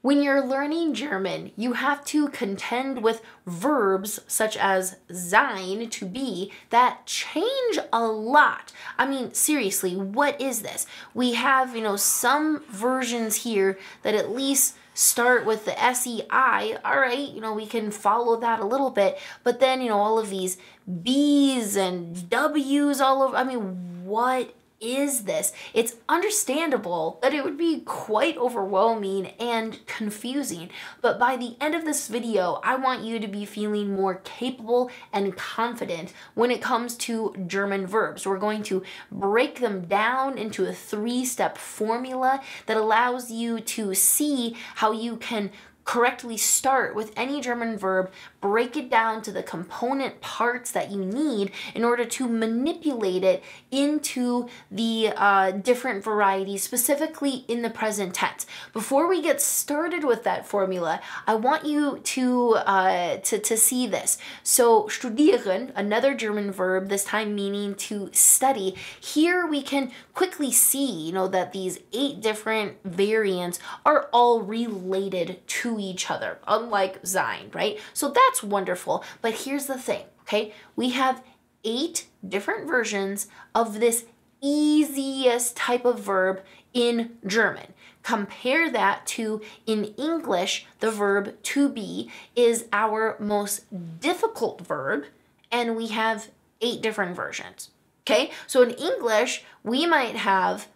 When you're learning German, you have to contend with verbs such as sein, to be, that change a lot. I mean, seriously, what is this? We have, some versions here that at least start with the SEI, all right, we can follow that a little bit, but then, all of these B's and W's all over, I mean, what is this? It's understandable that it would be quite overwhelming and confusing, but by the end of this video, I want you to be feeling more capable and confident when it comes to German verbs. We're going to break them down into a three-step formula that allows you to see how you can correctly start with any German verb, break it down to the component parts that you need in order to manipulate it into the different varieties, specifically in the present tense. Before we get started with that formula, I want you to see this. So studieren, another German verb, this time meaning to study. Here we can quickly see, that these 8 different variants are all related to each other, unlike sein, right? So that's wonderful, but here's the thing, okay? We have 8 different versions of this easiest type of verb in German. Compare that to, in English, the verb to be is our most difficult verb, and we have 8 different versions, okay? So in English, we might have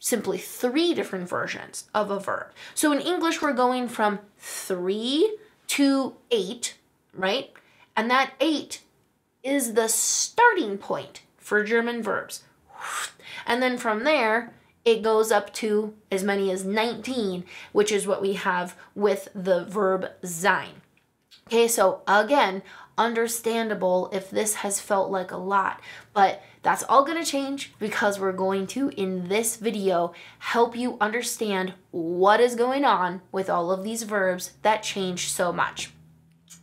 simply 3 different versions of a verb. So in English, we're going from 3 to 8, right? And that 8 is the starting point for German verbs. And then from there, it goes up to as many as 19, which is what we have with the verb sein. Okay, so again, understandable if this has felt like a lot, but that's all going to change because we're going to, in this video, help you understand what is going on with all of these verbs that change so much.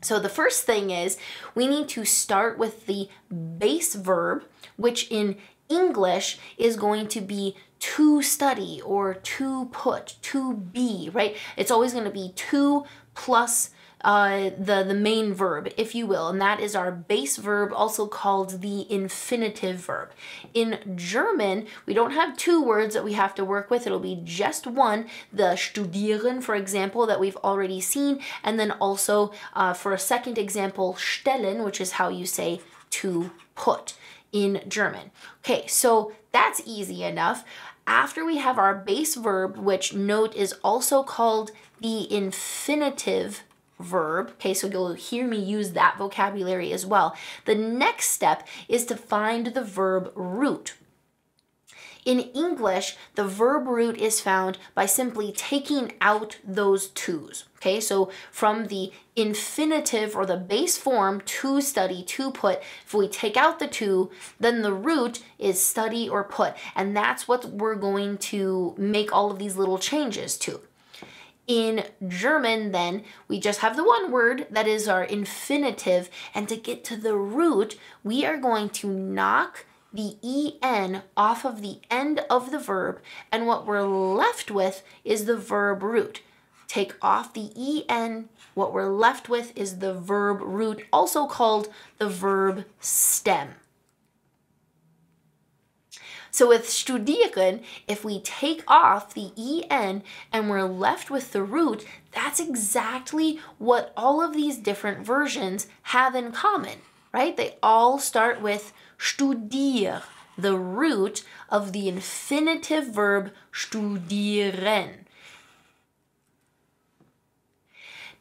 So the first thing is we need to start with the base verb, which in English is going to be to study or to put, to be, right? It's always going to be to plus the main verb, if you will, and that is our base verb, also called the infinitive verb. In German, we don't have 2 words that we have to work with. It'll be just one, the studieren, for example, that we've already seen, and then also for a second example, stellen, which is how you say to put in German. Okay, so that's easy enough. After we have our base verb, which note is also called the infinitive verb, okay, so you'll hear me use that vocabulary as well. The next step is to find the verb root. In English, the verb root is found by simply taking out those 2s, okay? So from the infinitive or the base form, to study, to put, if we take out the 2, then the root is study or put, and that's what we're going to make all of these little changes to. In German, then, we just have the one word that is our infinitive, and to get to the root, we are going to knock the en off of the end of the verb, and what we're left with is the verb root. Take off the en, what we're left with is the verb root, also called the verb stem. So with studieren, if we take off the en and we're left with the root, that's exactly what all of these different versions have in common, right? They all start with studier, the root of the infinitive verb studieren.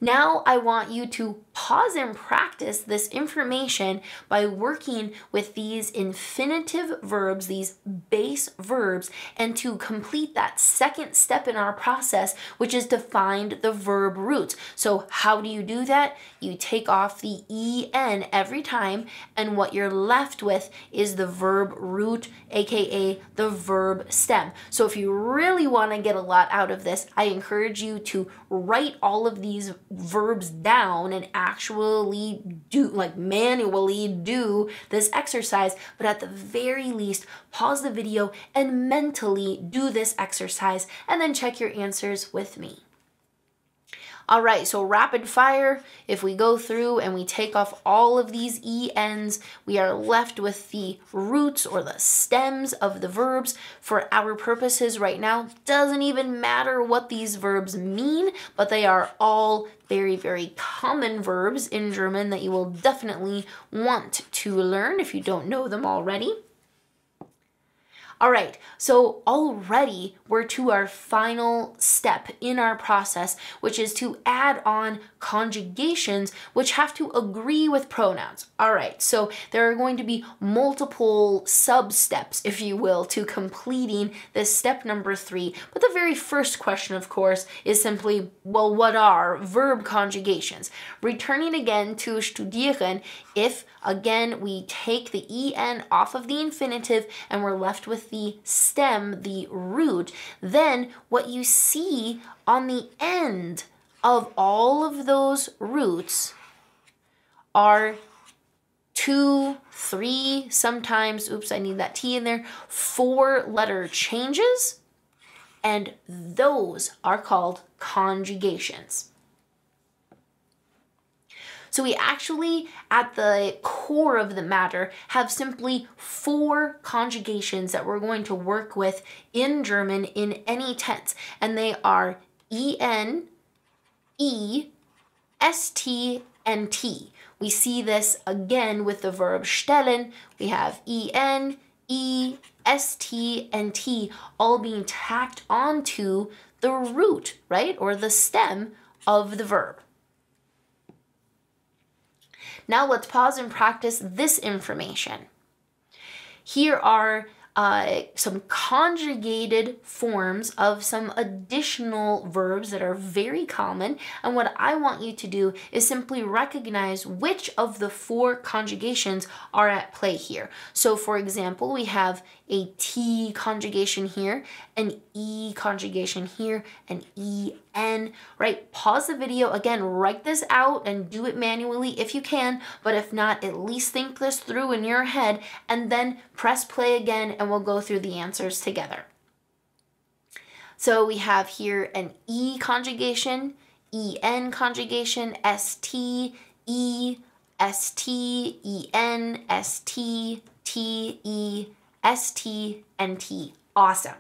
Now I want you to pause and practice this information by working with these infinitive verbs, these base verbs, and to complete that second step in our process, which is to find the verb roots. So how do you do that? You take off the en every time, and what you're left with is the verb root, aka the verb stem. So if you really want to get a lot out of this, I encourage you to write all of these verbs down and actually do, like manually do this exercise, but at the very least, pause the video and mentally do this exercise and then check your answers with me. All right, so rapid fire, if we go through and we take off all of these E ends, we are left with the roots or the stems of the verbs. For our purposes right now, doesn't even matter what these verbs mean, but they are all very, very common verbs in German that you will definitely want to learn if you don't know them already. All right, so already we're to our final step in our process, which is to add on conjugations which have to agree with pronouns. All right, so there are going to be multiple sub-steps, if you will, to completing this step number 3. But the very first question, of course, is simply, well, what are verb conjugations? Returning again to studieren, if, again, we take the en off of the infinitive and we're left with the stem, the root, then what you see on the end of all of those roots are 2, 3, sometimes, oops, I need that T in there, 4 letter changes, and those are called conjugations. So we actually, at the core of the matter, have simply 4 conjugations that we're going to work with in German in any tense, and they are en, e, st, and t. We see this again with the verb stellen. We have en, e, st, and t all being tacked onto the root, right, or the stem of the verb. Now let's pause and practice this information. Here are some conjugated forms of some additional verbs that are very common, and what I want you to do is simply recognize which of the 4 conjugations are at play here. So for example, we have a T conjugation here, an E conjugation here, an en, right? Pause the video, again, write this out and do it manually if you can, but if not, at least think this through in your head and then press play again and we'll go through the answers together. So we have here an E conjugation, en conjugation, st, e, st, en, st, t, e, st, and t. Awesome.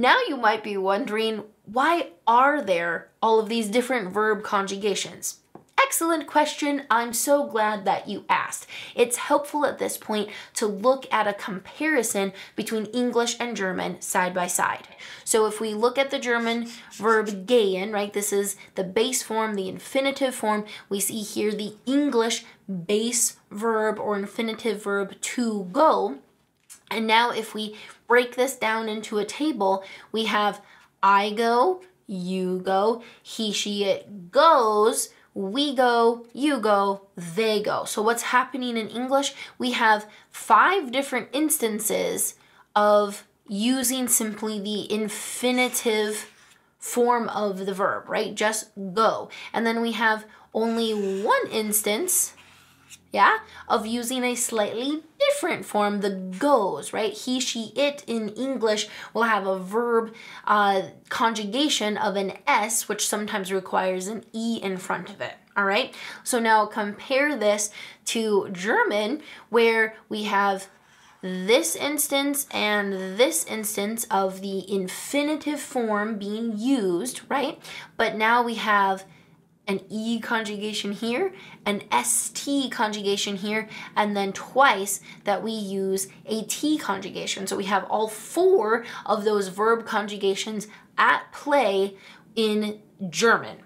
Now you might be wondering, why are there all of these different verb conjugations? Excellent question. I'm so glad that you asked. It's helpful at this point to look at a comparison between English and German side by side. So if we look at the German verb gehen, right, this is the base form, the infinitive form. We see here the English base verb or infinitive verb to go. And now if we break this down into a table, we have I go, you go, he, she, it goes, we go, you go, they go. So what's happening in English? We have 5 different instances of using simply the infinitive form of the verb, right? Just go. And then we have only one instance, yeah, of using a slightly different form, the goes, right? He, she, it in English will have a verb conjugation of an S, which sometimes requires an E in front of it, all right? So now compare this to German, where we have this instance and this instance of the infinitive form being used, right? But now we have an E conjugation here, an ST conjugation here, and then twice that we use a T conjugation. So we have all 4 of those verb conjugations at play in German.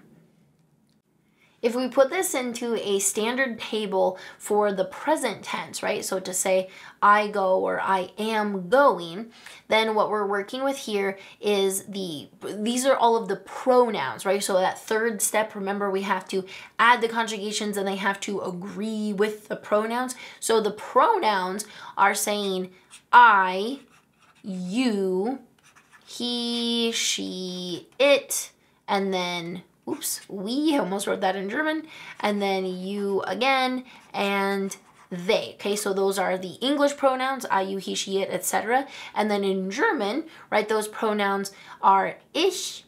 If we put this into a standard table for the present tense, right, so to say I go or I am going, then what we're working with here is these are all of the pronouns, right? So that third step, remember, we have to add the conjugations and they have to agree with the pronouns. So the pronouns are saying I, you, he, she, it, and then oops, we almost wrote that in German, and then you again, and they. Okay, so those are the English pronouns, I, you, he, she, it, etc. And then in German, right, those pronouns are ich,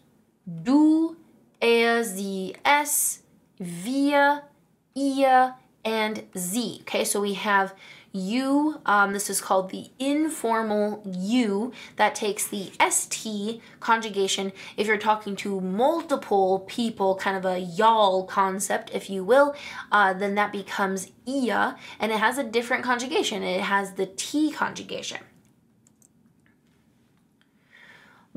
Du, er, sie, es, wir, ihr, and sie. Okay, so we have you. This is called the informal you. That takes the ST conjugation if you're talking to multiple people, kind of a y'all concept, if you will, then that becomes ia, and it has a different conjugation. It has the T conjugation.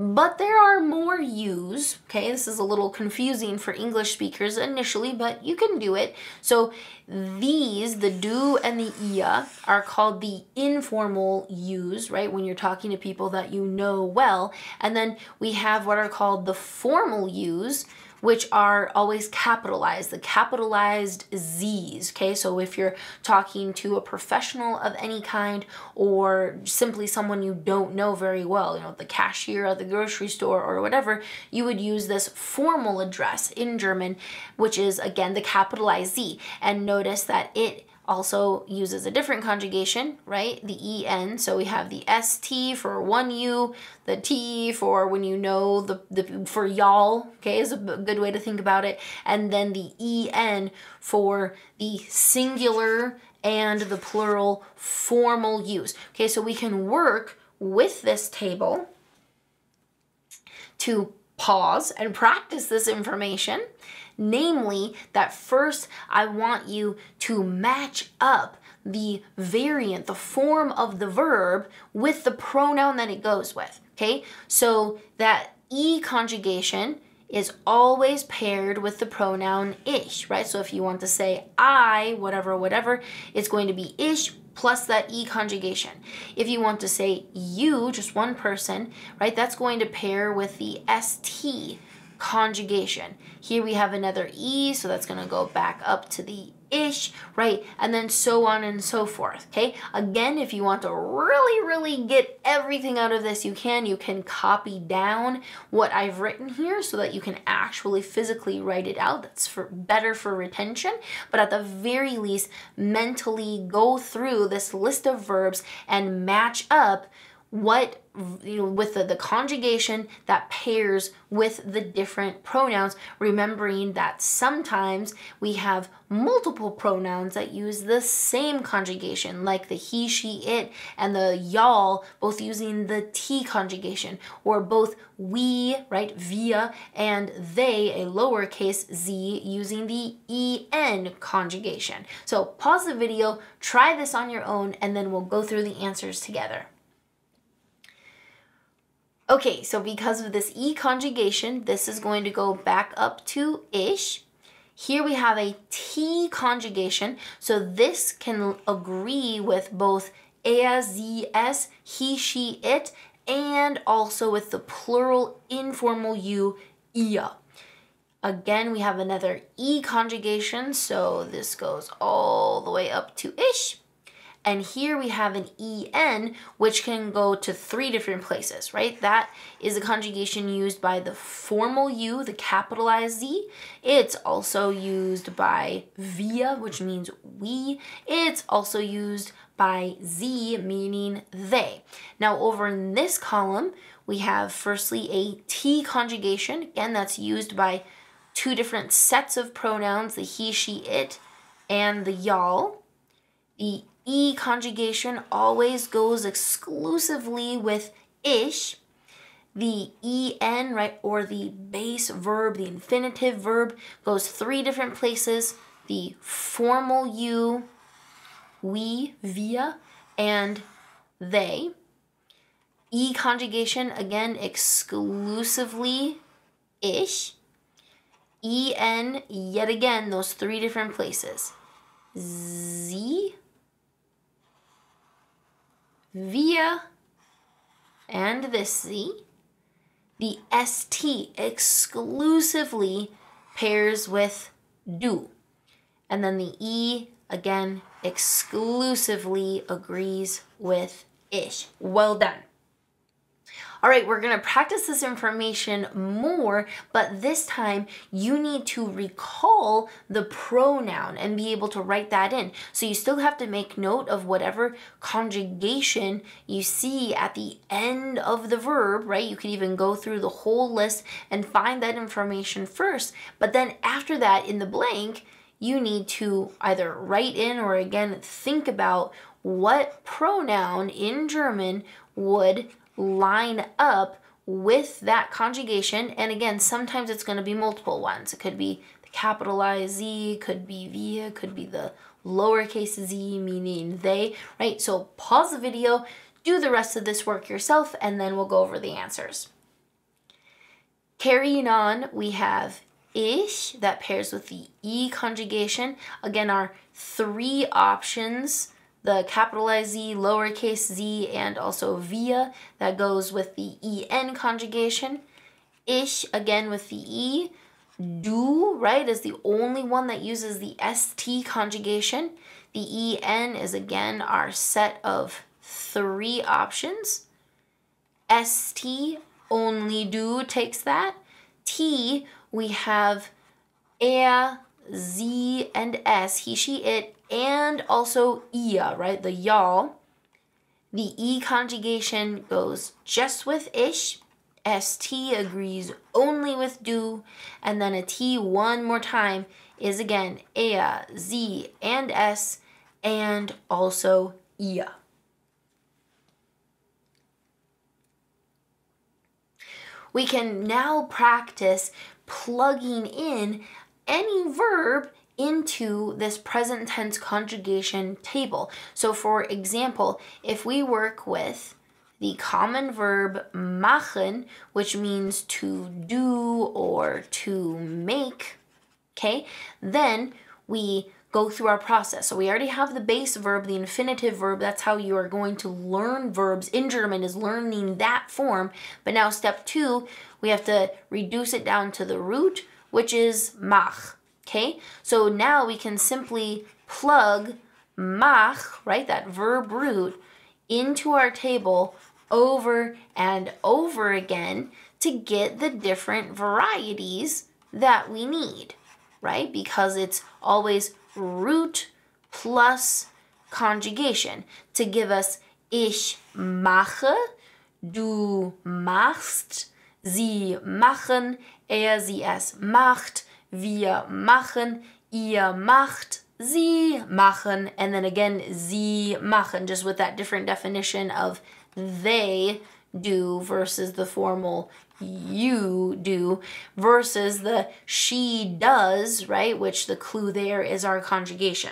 But there are more yous, okay? This is a little confusing for English speakers initially, but you can do it. So these, the du and the ia, are called the informal yous, right? When you're talking to people that you know well. And then we have what are called the formal yous, which are always capitalized, the capitalized Z's, okay? So if you're talking to a professional of any kind or simply someone you don't know very well, you know, the cashier at the grocery store or whatever, you would use this formal address in German, which is, again, the capitalized Z. And notice that it also uses a different conjugation, right? The en, so we have the st for one u, the t for when you know the for y'all, okay, is a good way to think about it, and then the en for the singular and the plural formal use. Okay, so we can work with this table to pause and practice this information. Namely, that first I want you to match up the variant, the form of the verb, with the pronoun that it goes with, okay? So that E conjugation is always paired with the pronoun ich, right? So if you want to say I, whatever, whatever, it's going to be ich plus that E conjugation. If you want to say you, just one person, right, that's going to pair with the ST conjugation. Here we have another E, so that's going to go back up to the ish, right? And then so on and so forth, okay? Again, if you want to really get everything out of this, you can copy down what I've written here so that you can actually physically write it out. That's better for retention, but at the very least, mentally go through this list of verbs and match up what, you know, with the conjugation that pairs with the different pronouns, remembering that sometimes we have multiple pronouns that use the same conjugation, like the he, she, it, and the y'all, both using the T conjugation, or both we, right, via, and they, a lowercase z, using the en conjugation. So pause the video, try this on your own, and then we'll go through the answers together. Okay, so because of this E conjugation, this is going to go back up to ish. Here we have a T conjugation, so this can agree with both er, sie, es, he, she, it, and also with the plural informal you, ihr. Again, we have another E conjugation, so this goes all the way up to ish. And here we have an en, which can go to three different places, right? That is a conjugation used by the formal you, the capitalized Z. It's also used by wir, which means we. It's also used by sie, meaning they. Now over in this column, we have firstly a T conjugation. Again, that's used by two different sets of pronouns, the he, she, it, and the y'all. The E conjugation always goes exclusively with ish. The en, right, or the base verb, the infinitive verb, goes three different places. The formal you, we, wir, and they. E conjugation, again, exclusively ish. En, yet again, those three different places. Sie, via, and this Z. The ST exclusively pairs with do. And then the E, again, exclusively agrees with ish. Well done. All right, we're gonna practice this information more, but this time you need to recall the pronoun and be able to write that in. So you still have to make note of whatever conjugation you see at the end of the verb, right? You could even go through the whole list and find that information first, but then after that in the blank, you need to either write in or again think about what pronoun in German would line up with that conjugation. And again, sometimes it's going to be multiple ones. It could be the capitalized Z, could be wir, could be the lowercase z meaning they, right? So pause the video, do the rest of this work yourself, and then we'll go over the answers. Carrying on, we have ich, that pairs with the E conjugation. Again, our three options, the capitalized Z, lowercase z, and also wir, that goes with the EN conjugation. Ich, again with the E. Du, right, is the only one that uses the ST conjugation. The EN is again our set of three options. ST, only du takes that. T, we have er, z, and s, he, she, it, and also ihr, right, the y'all. The E conjugation goes just with ich. ST agrees only with du. And then a T one more time is again er, z, and s, and also ihr. We can now practice plugging in any verb into this present tense conjugation table. So for example, if we work with the common verb machen, which means to do or to make, okay, then we go through our process. So we already have the base verb, the infinitive verb. That's how you are going to learn verbs in German, is learning that form. But now step two, we have to reduce it down to the root, which is mach, okay? So now we can simply plug mach, right, that verb root, into our table over and over again to get the different varieties that we need, right? Because it's always root plus conjugation to give us ich mache, du machst, sie machen, sie, es macht, wir machen, ihr macht, sie machen, and then again, sie machen, just with that different definition of they do versus the formal you do versus the she does, right, which the clue there is our conjugation.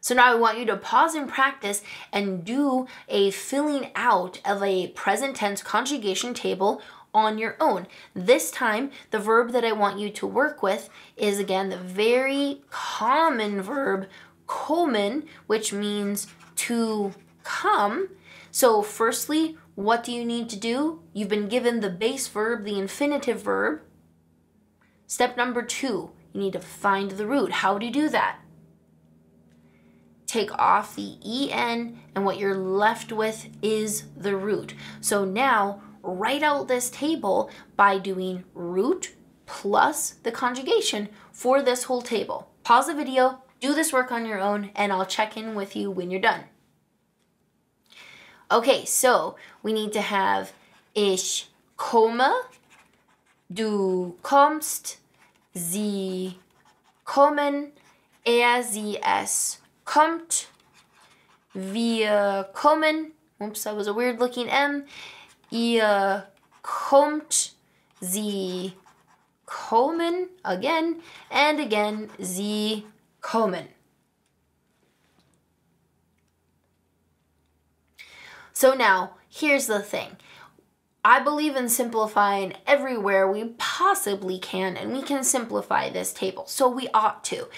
So now I want you to pause and practice and do a filling out of a present tense conjugation table on your own. This time, the verb that I want you to work with is again the very common verb kommen, which means to come. So firstly, what do you need to do? You've been given the base verb, the infinitive verb. Step number two, you need to find the root. How do you do that? Take off the EN, and what you're left with is the root. So now write out this table by doing root plus the conjugation for this whole table. Pause the video, do this work on your own, and I'll check in with you when you're done. Okay, so we need to have ich komme, du kommst, sie kommen, sie, es kommt, wir kommen, oops, that was a weird looking M, ihr kommt, sie kommen, again, and again, sie kommen. So now, here's the thing. I believe in simplifying everywhere we possibly can, and we can simplify this table, so we ought to.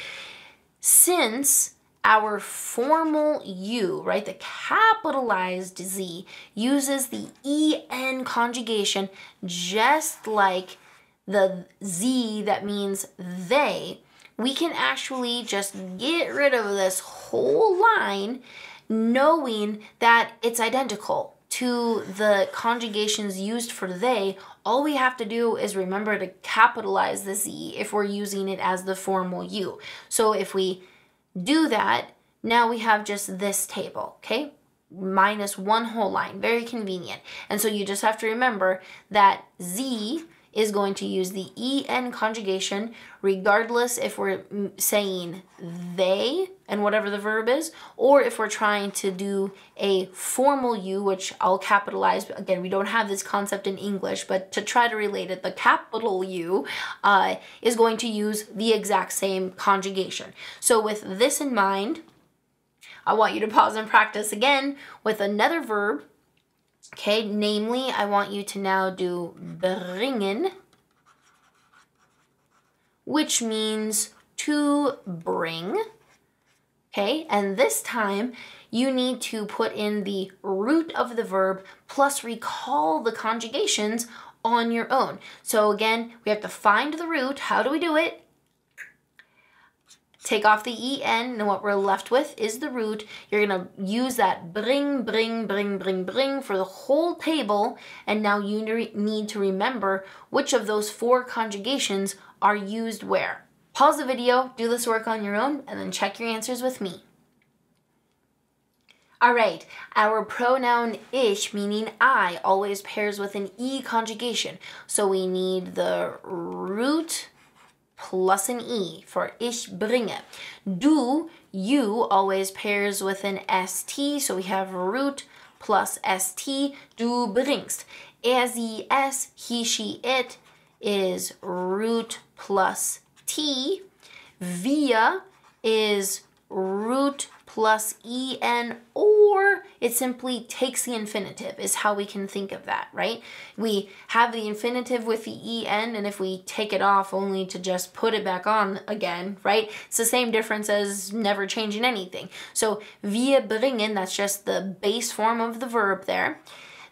Since our formal U, right, the capitalized Z, uses the EN conjugation just like the Z that means they, we can actually just get rid of this whole line knowing that it's identical. to the conjugations used for they, all we have to do is remember to capitalize the Z if we're using it as the formal you. So if we do that, now we have just this table, okay? Minus one whole line, very convenient. And so you just have to remember that Z is going to use the EN conjugation regardless if we're saying they and whatever the verb is, or if we're trying to do a formal you, which I'll capitalize. Again, we don't have this concept in English, but to try to relate it, the capital U is going to use the exact same conjugation. So with this in mind, I want you to pause and practice again with another verb. Okay, namely, I want you to now do bringen, which means to bring. Okay, and this time you need to put in the root of the verb plus recall the conjugations on your own. So again, we have to find the root. How do we do it? Take off the EN, and what we're left with is the root. You're gonna use that bring, bring, bring, bring, bring for the whole table, and now you need to remember which of those four conjugations are used where. Pause the video, do this work on your own, and then check your answers with me. All right, our pronoun ich, meaning I, always pairs with an E conjugation. So we need the root plus an E for ich bringe. Du, you, always pairs with an ST, so we have root plus ST, du bringst. Er, sie, es, he, she, it is root plus T. Wir is root plus EN, or it simply takes the infinitive is how we can think of that, right? We have the infinitive with the EN, and if we take it off only to just put it back on again, right? It's the same difference as never changing anything. So wir bringen, that's just the base form of the verb there.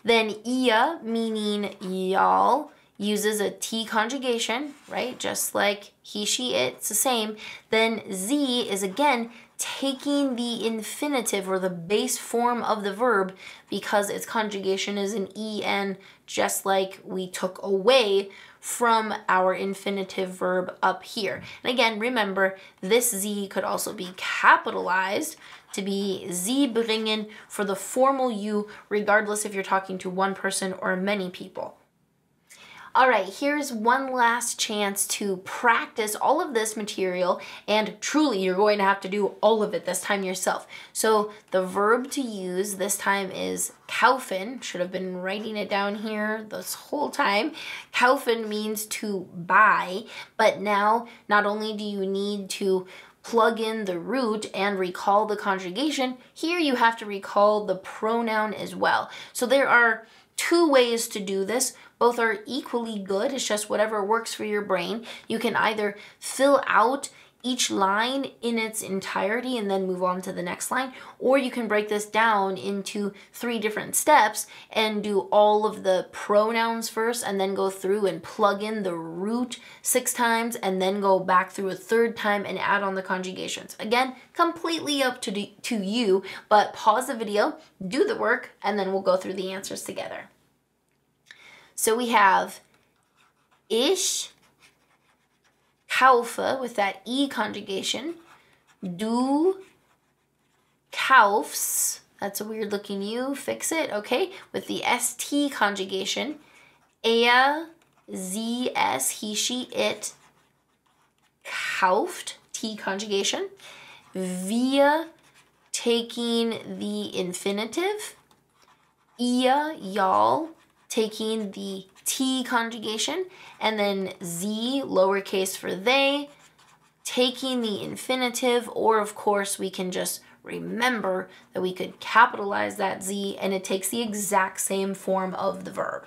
Then ihr, meaning y'all, uses a T conjugation, right? Just like he, she, it, it's the same. Then Z is again taking the infinitive or the base form of the verb because its conjugation is an EN, just like we took away from our infinitive verb up here. And again, remember, this Z could also be capitalized to be Sie bringen for the formal you, regardless if you're talking to one person or many people. All right, here's one last chance to practice all of this material, and truly you're going to have to do all of it this time yourself. So the verb to use this time is kaufen. Should have been writing it down here this whole time. Kaufen means to buy, but now not only do you need to plug in the root and recall the conjugation, here you have to recall the pronoun as well. So there are two ways to do this. Both are equally good. It's just whatever works for your brain. You can either fill out each line in its entirety and then move on to the next line, or you can break this down into three different steps and do all of the pronouns first and then go through and plug in the root 6 times and then go back through a 3rd time and add on the conjugations. Again, completely up to you, but pause the video, do the work, and then we'll go through the answers together. So we have ich kaufe with that E conjugation. Du kaufst, that's a weird looking U, fix it, okay? With the ST conjugation. Er, sie, es, he, she, it, kauft, T conjugation. Wir taking the infinitive. Ihr, y'all, taking the T conjugation, and then Z, lowercase for they, taking the infinitive, or of course we can just remember that we could capitalize that Z and it takes the exact same form of the verb.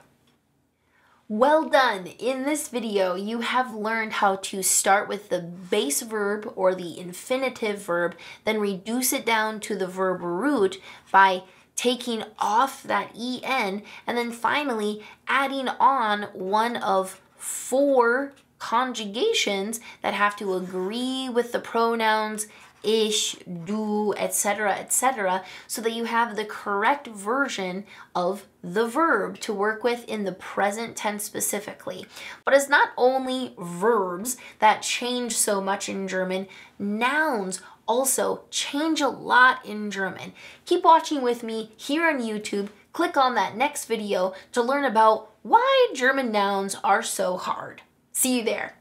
Well done! In this video, you have learned how to start with the base verb or the infinitive verb, then reduce it down to the verb root by taking off that EN, and then finally adding on one of 4 conjugations that have to agree with the pronouns ich, du, etc., etc., so that you have the correct version of the verb to work with in the present tense specifically. But it's not only verbs that change so much in German. Nouns also change a lot in German. Keep watching with me here on YouTube. Click on that next video to learn about why German nouns are so hard. See you there.